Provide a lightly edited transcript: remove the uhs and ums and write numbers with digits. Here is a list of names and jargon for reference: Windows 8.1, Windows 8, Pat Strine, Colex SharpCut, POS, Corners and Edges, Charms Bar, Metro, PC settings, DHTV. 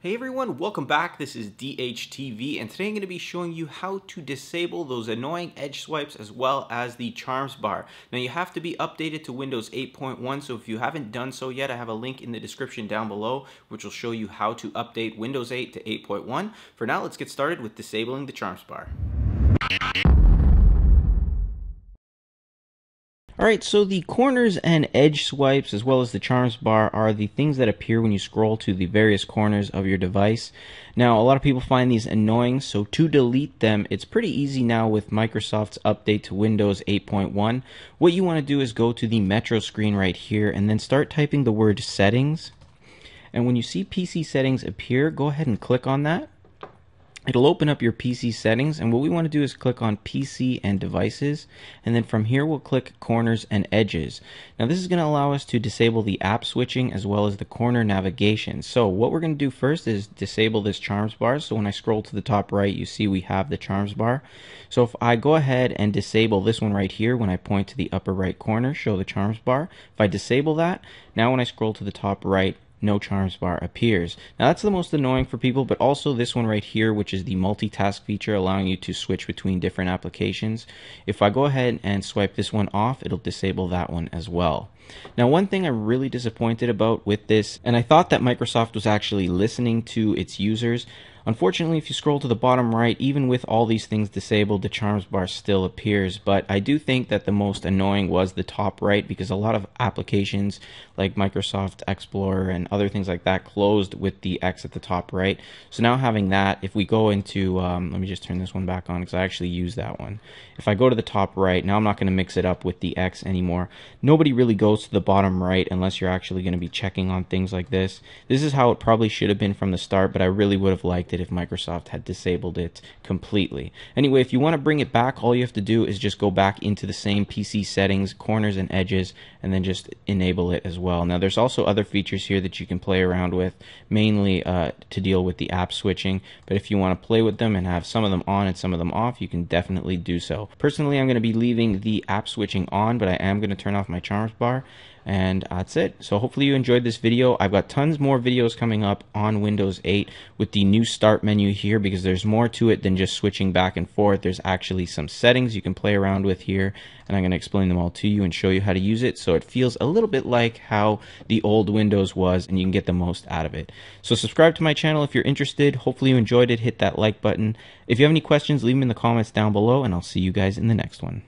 Hey everyone, welcome back. This is DHTV and today I'm going to be showing you how to disable those annoying edge swipes as well as the Charms Bar. Now you have to be updated to Windows 8.1, so if you haven't done so yet, I have a link in the description down below which will show you how to update Windows 8 to 8.1. For now, let's get started with disabling the Charms Bar. Alright, so the corners and edge swipes as well as the Charms Bar are the things that appear when you scroll to the various corners of your device. Now, a lot of people find these annoying, so to delete them, it's pretty easy now with Microsoft's update to Windows 8.1. What you want to do is go to the Metro screen right here and then start typing the word settings. And when you see PC settings appear, go ahead and click on that. It'll open up your PC settings, and what we want to do is click on PC and devices, and then from here we'll click corners and edges. Now this is going to allow us to disable the app switching as well as the corner navigation. So what we're going to do first is disable this Charms Bar. So when I scroll to the top right, you see we have the Charms Bar. So if I go ahead and disable this one right here, when I point to the upper right corner, show the Charms Bar. If I disable that, now when I scroll to the top right, no Charms Bar appears. Now that's the most annoying for people, but also this one right here, which is the multitask feature allowing you to switch between different applications. If I go ahead and swipe this one off, it'll disable that one as well. Now one thing I'm really disappointed about with this, and I thought that Microsoft was actually listening to its users, unfortunately, if you scroll to the bottom right, even with all these things disabled, the Charms Bar still appears. But I do think that the most annoying was the top right, because a lot of applications like Microsoft Explorer and other things like that closed with the X at the top right. So now having that, if we go into, let me just turn this one back on because I actually use that one. If I go to the top right, now I'm not going to mix it up with the X anymore. Nobody really goes to the bottom right unless you're actually going to be checking on things like this. This is how it probably should have been from the start, but I really would have liked it if Microsoft had disabled it completely. Anyway, if you want to bring it back, all you have to do is just go back into the same PC settings, corners and edges, and then just enable it as well. Now there's also other features here that you can play around with, mainly to deal with the app switching, but if you want to play with them and have some of them on and some of them off, you can definitely do so. Personally, I'm going to be leaving the app switching on, but I am going to turn off my Charms Bar, and that's it. So hopefully you enjoyed this video. I've got tons more videos coming up on Windows 8 with the new start menu here, because there's more to it than just switching back and forth. There's actually some settings you can play around with here, and I'm going to explain them all to you and show you how to use it, so it feels a little bit like how the old Windows was and you can get the most out of it. So subscribe to my channel if you're interested. Hopefully you enjoyed it. Hit that like button. If you have any questions, leave them in the comments down below, and I'll see you guys in the next one.